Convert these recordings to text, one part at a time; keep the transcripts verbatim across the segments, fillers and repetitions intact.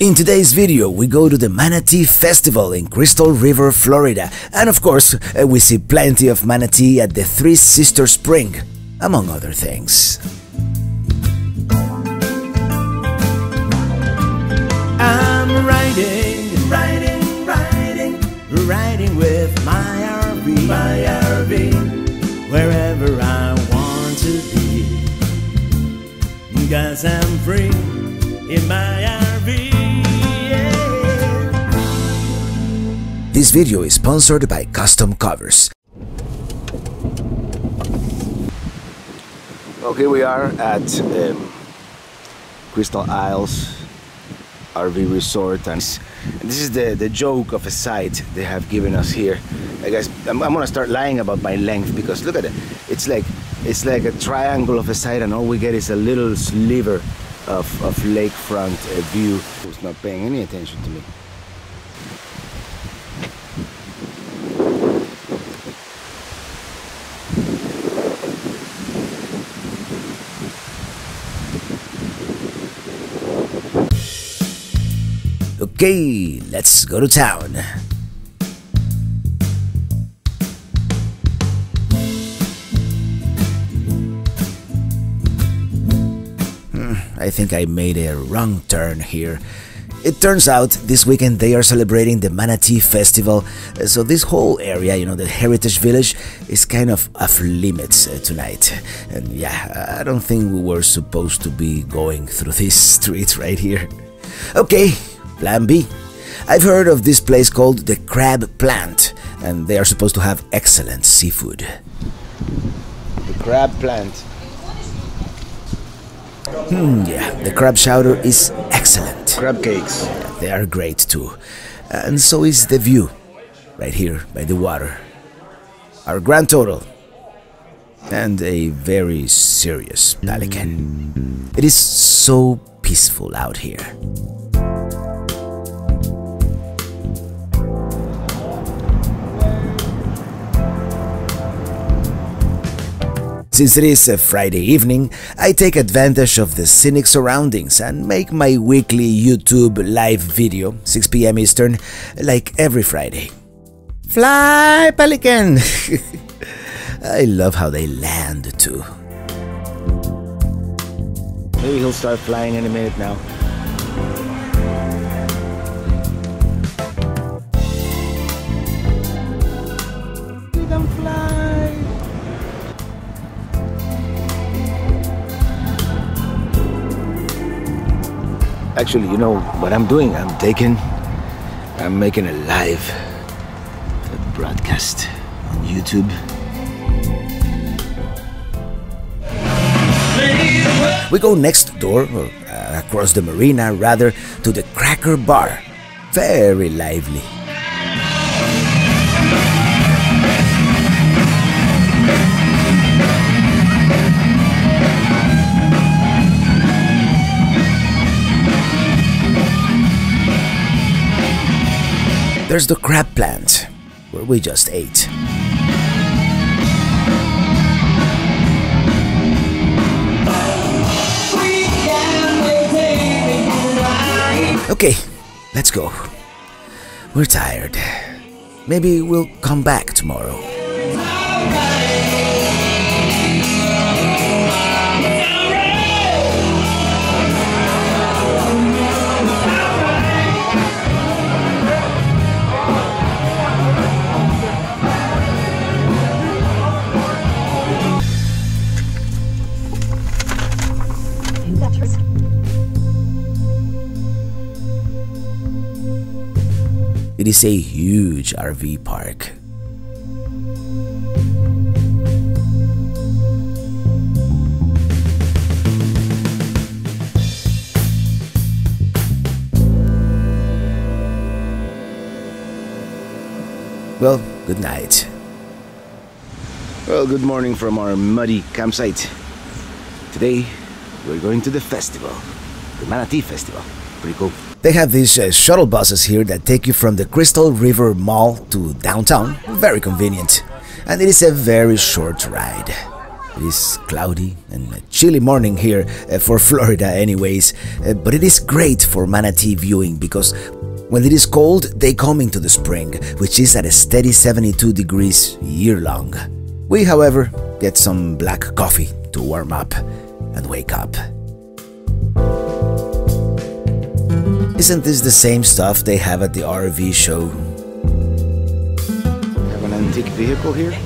In today's video we go to the Manatee Festival in Crystal River, Florida, and of course we see plenty of manatee at the Three Sisters Springs, among other things. I'm riding, riding, riding, riding with my R V, my R V, wherever I want to be, 'cause I'm free in my R V. This video is sponsored by Custom Covers. Well, here we are at um, Crystal Isles R V Resort, and this is the, the joke of a site they have given us here. I guess I'm, I'm gonna start lying about my length, because look at it. It's like, it's like a triangle of a site, and all we get is a little sliver of, of lakefront uh, view. Who's not paying any attention to me? Okay, let's go to town. Hmm, I think I made a wrong turn here. It turns out this weekend they are celebrating the Manatee Festival, so this whole area, you know, the Heritage Village, is kind of off limits uh, tonight. And yeah, I don't think we were supposed to be going through this street right here. Okay. Plan B. I've heard of this place called the Crab Plant, and they are supposed to have excellent seafood. The Crab Plant. Hmm, yeah, the crab chowder is excellent. Crab cakes. Yeah, they are great too. And so is the view, right here by the water. Our grand total. And a very serious pelican. It is so peaceful out here. Since it is a Friday evening, I take advantage of the scenic surroundings and make my weekly YouTube live video, six p m Eastern, like every Friday. Fly, pelican! I love how they land too. Maybe he'll start flying any minute now. Actually, you know what I'm doing? I'm taking, I'm making a live broadcast on YouTube. We go next door, or uh, across the marina rather, to the Cracker Bar. Very lively. There's the Crab Plant, where we just ate. Okay, let's go. We're tired. Maybe we'll come back tomorrow. It is a huge R V park. Well, good night. Well, good morning from our muddy campsite. Today, we're going to the festival, the Manatee Festival. Pretty cool. They have these uh, shuttle buses here that take you from the Crystal River Mall to downtown. Very convenient. And it is a very short ride. It's cloudy and a chilly morning here, uh, for Florida anyways, uh, but it is great for manatee viewing because when it is cold they come into the spring, which is at a steady seventy-two degrees year-long. We, however, get some black coffee to warm up and wake up. Isn't this the same stuff they have at the R V show? We have an antique vehicle here.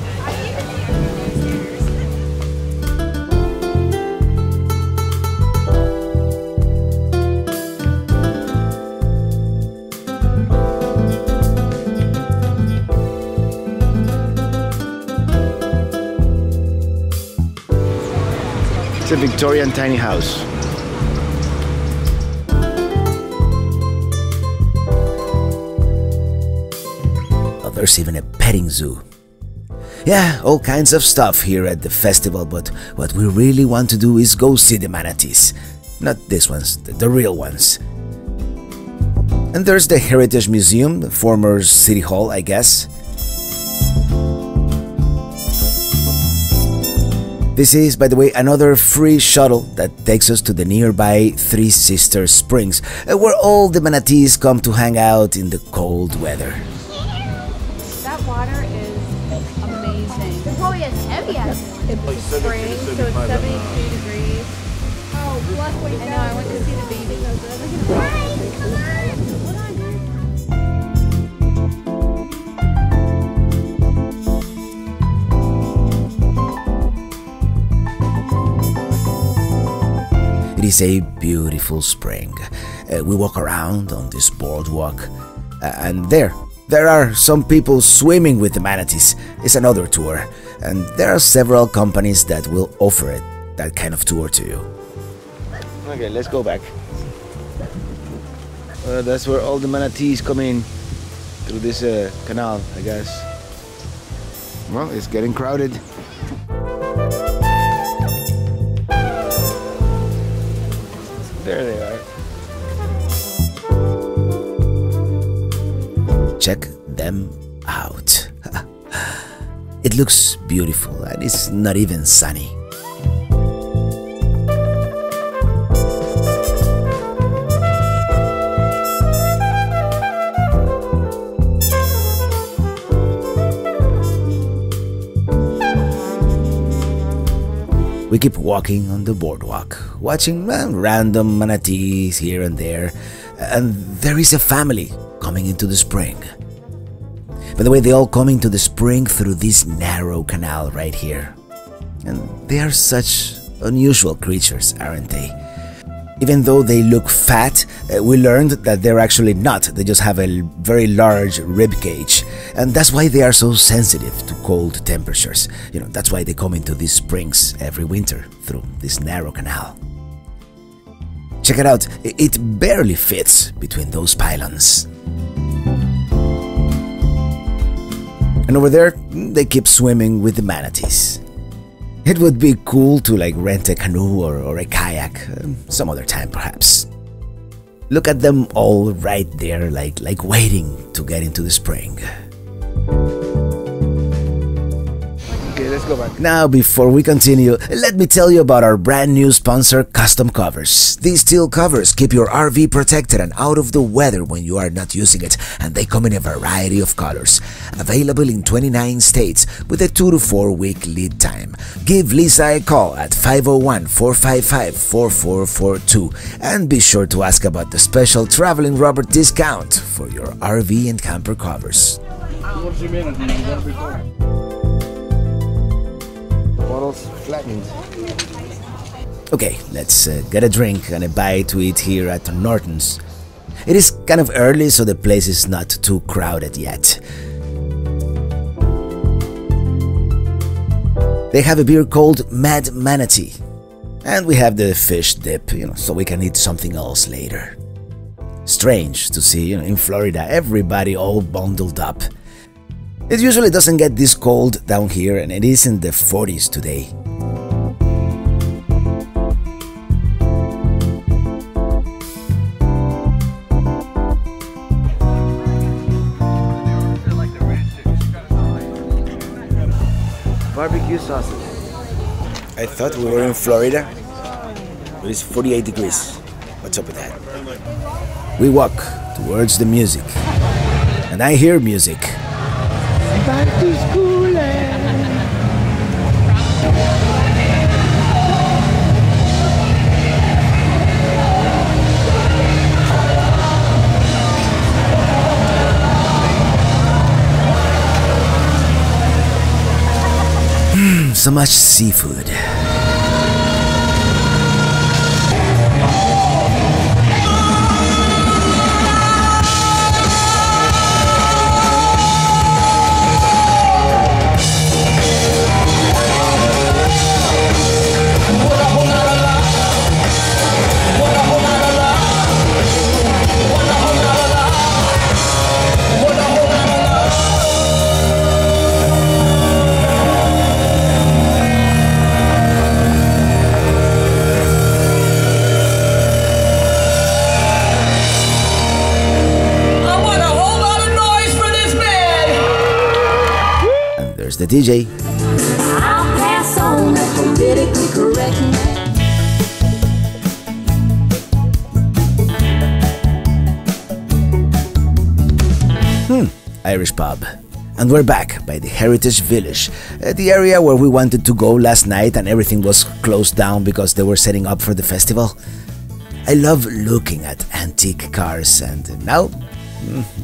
It's a Victorian tiny house. There's even a petting zoo. Yeah, all kinds of stuff here at the festival, but what we really want to do is go see the manatees. Not these ones, the real ones. And there's the Heritage Museum, the former City Hall, I guess. This is, by the way, another free shuttle that takes us to the nearby Three Sisters Springs, where all the manatees come to hang out in the cold weather. Water is amazing. It probably is heavy as it. It's spring, so it's seventy-two degrees. Oh, plus we know. I went to see the baby. Come on! It is a beautiful spring. Uh, we walk around on this boardwalk, uh, and there. There are some people swimming with the manatees. It's another tour, and there are several companies that will offer it, that kind of tour to you. Okay, let's go back. Uh, that's where all the manatees come in, through this uh, canal, I guess. Well, it's getting crowded. There they are. Check them out. It looks beautiful and it's not even sunny. We keep walking on the boardwalk, watching random manatees here and there, and there is a family coming into the spring. By the way, they all come into the spring through this narrow canal right here. And they are such unusual creatures, aren't they? Even though they look fat, we learned that they're actually not. They just have a very large rib cage. And that's why they are so sensitive to cold temperatures. You know, that's why they come into these springs every winter through this narrow canal. Check it out. It barely fits between those pylons. And over there, they keep swimming with the manatees. It would be cool to like rent a canoe or, or a kayak, um, some other time perhaps. Look at them all right there, like, like waiting to get into the spring. Okay, let's go back. Now, before we continue, let me tell you about our brand new sponsor, Custom Covers. These steel covers keep your R V protected and out of the weather when you are not using it, and they come in a variety of colors. Available in twenty-nine states with a two to four week lead time. Give Lisa a call at five oh one, four five five, four four four two and be sure to ask about the special Traveling Robert discount for your R V and camper covers. Bottles flattened. Okay, let's uh, get a drink and a bite to eat here at Norton's. It is kind of early, so the place is not too crowded yet. They have a beer called Mad Manatee. And we have the fish dip, you know, so we can eat something else later. Strange to see, you know, in Florida, everybody all bundled up. It usually doesn't get this cold down here, and it is in the forties today. Barbecue sausage. I thought we were in Florida, but it's forty-eight degrees. What's up with that? We walk towards the music, and I hear music. Back to school, eh? So much seafood. The D J. I'll pass on the politically correct. Hmm, Irish pub. And we're back by the Heritage Village, the area where we wanted to go last night and everything was closed down because they were setting up for the festival. I love looking at antique cars, and now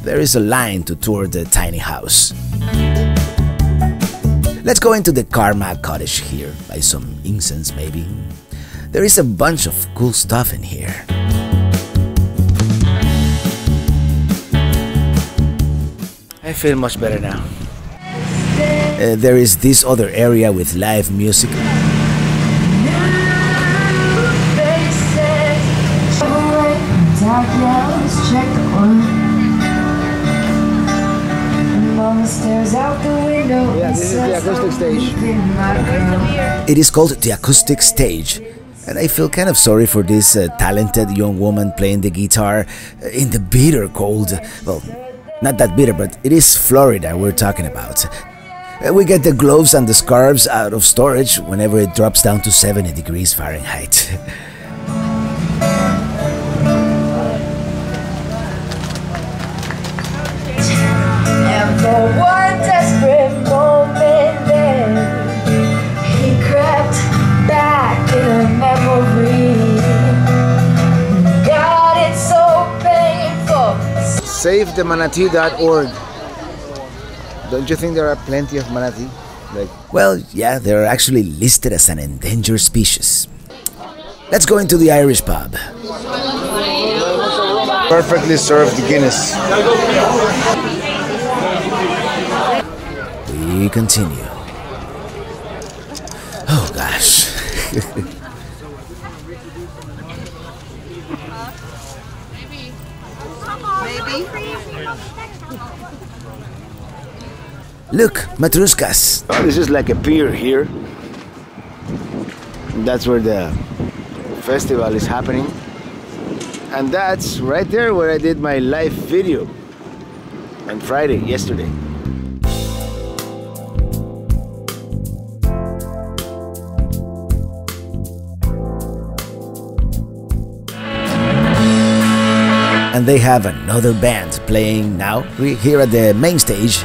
there is a line to tour the tiny house. Let's go into the Karma cottage here, buy some incense maybe. There is a bunch of cool stuff in here. I feel much better now. Uh, there is this other area with live music. Out the window, yeah, this is the acoustic stage. It is called the acoustic stage, and I feel kind of sorry for this uh, talented young woman playing the guitar in the bitter cold. Well, not that bitter, but it is Florida we're talking about. We get the gloves and the scarves out of storage whenever it drops down to seventy degrees Fahrenheit. save the manatee dot org. Don't you think there are plenty of manatee? Like... Well, yeah, they're actually listed as an endangered species. Let's go into the Irish pub. Perfectly served Guinness. We continue. Oh gosh. Look, matruskas. This is like a pier here. That's where the festival is happening. And that's right there where I did my live video on Friday, yesterday. And they have another band playing now here at the main stage.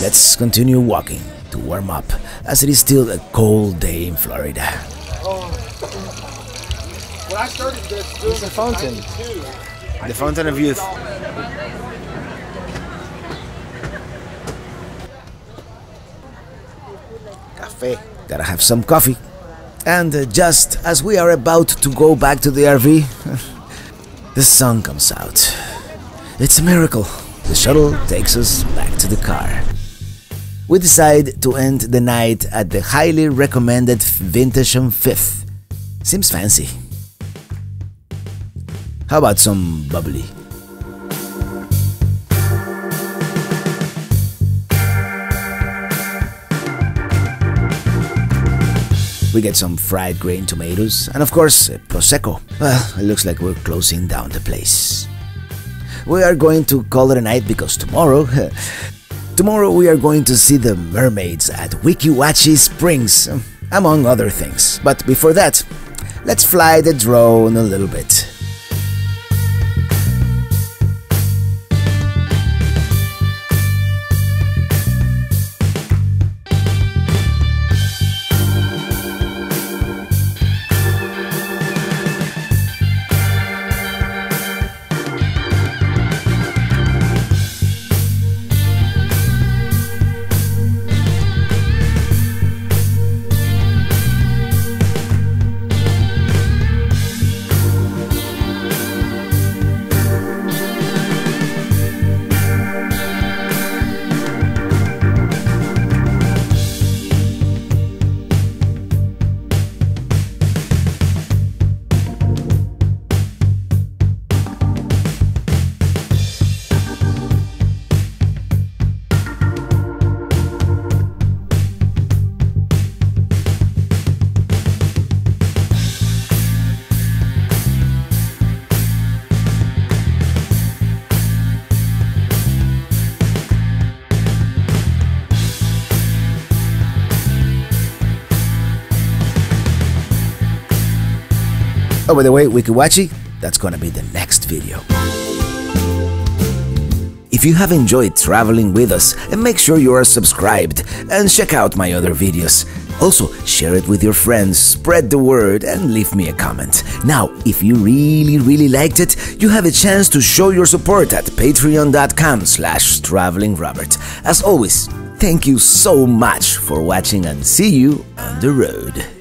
Let's continue walking to warm up, as it is still a cold day in Florida. Oh. When I started this, it was a fountain. The fountain of youth. Cafe. Gotta have some coffee. And just as we are about to go back to the R V, the sun comes out. It's a miracle. The shuttle takes us back to the car. We decide to end the night at the highly recommended Vintage on fifth. Seems fancy. How about some bubbly? We get some fried green tomatoes and, of course, Prosecco. Well, it looks like we're closing down the place. we are going to call it a night because tomorrow tomorrow we are going to see the mermaids at Weeki Wachee Springs, among other things. But before that, let's fly the drone a little bit. Oh, by the way, Weeki Wachee, that's gonna be the next video. If you have enjoyed traveling with us, make sure you are subscribed and check out my other videos. Also, share it with your friends, spread the word, and leave me a comment. Now, if you really, really liked it, you have a chance to show your support at patreon dot com slash traveling robert. As always, thank you so much for watching and see you on the road.